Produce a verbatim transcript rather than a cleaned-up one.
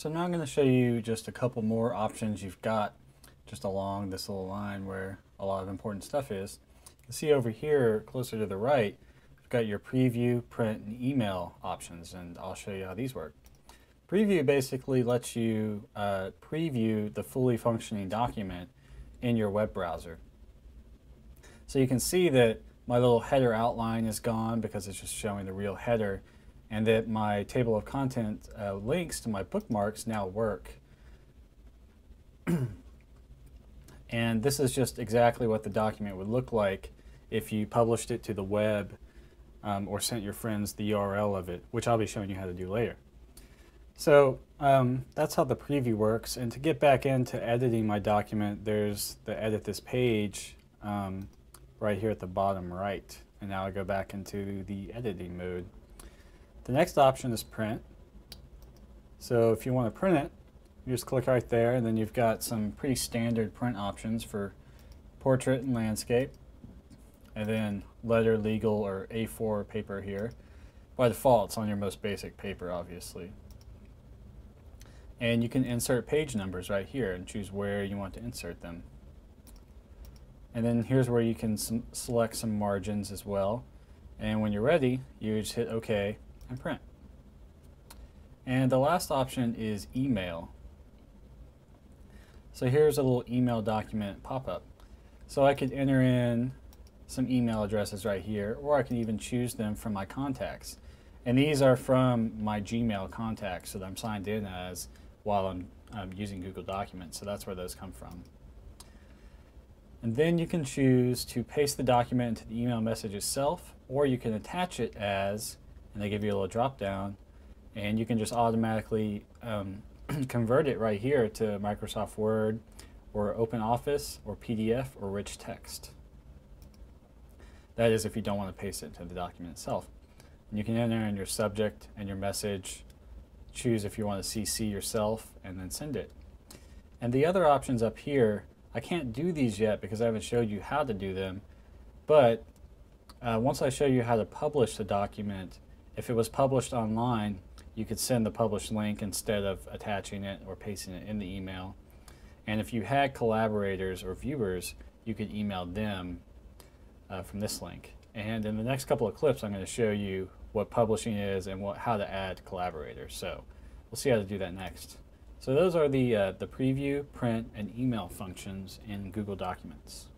So now I'm going to show you just a couple more options you've got just along this little line where a lot of important stuff is. You can see over here, closer to the right, you've got your preview, print, and email options, and I'll show you how these work. Preview basically lets you uh, preview the fully functioning document in your web browser. So you can see that my little header outline is gone because it's just showing the real header, and that my table of content uh, links to my bookmarks now work. And this is just exactly what the document would look like if you published it to the web um, or sent your friends the U R L of it, which I'll be showing you how to do later. So um, that's how the preview works. And to get back into editing my document, there's the edit this page um, right here at the bottom right. And now I go back into the editing mode. The next option is print. So if you want to print it, you just click right there, and then you've got some pretty standard print options for portrait and landscape, and then letter, legal, or A four paper here. By default, it's on your most basic paper, obviously. And you can insert page numbers right here and choose where you want to insert them. And then here's where you can select some margins as well. And when you're ready, you just hit OK and print. And the last option is email. So here's a little email document pop-up. So I could enter in some email addresses right here, or I can even choose them from my contacts. And these are from my Gmail contacts that I'm signed in as while I'm, I'm using Google Documents. So that's where those come from. And then you can choose to paste the document into the email message itself, or you can attach it as, and they give you a little drop down, and you can just automatically um, convert it right here to Microsoft Word or OpenOffice or P D F or rich text. That is if you don't want to paste it into the document itself. And you can enter in your subject and your message, choose if you want to C C yourself, and then send it. And the other options up here, I can't do these yet because I haven't showed you how to do them, but uh, once I show you how to publish the document, if it was published online, you could send the published link instead of attaching it or pasting it in the email. And if you had collaborators or viewers, you could email them uh, from this link. And in the next couple of clips, I'm going to show you what publishing is and what, how to add collaborators. So we'll see how to do that next. So those are the, uh, the preview, print, and email functions in Google Documents.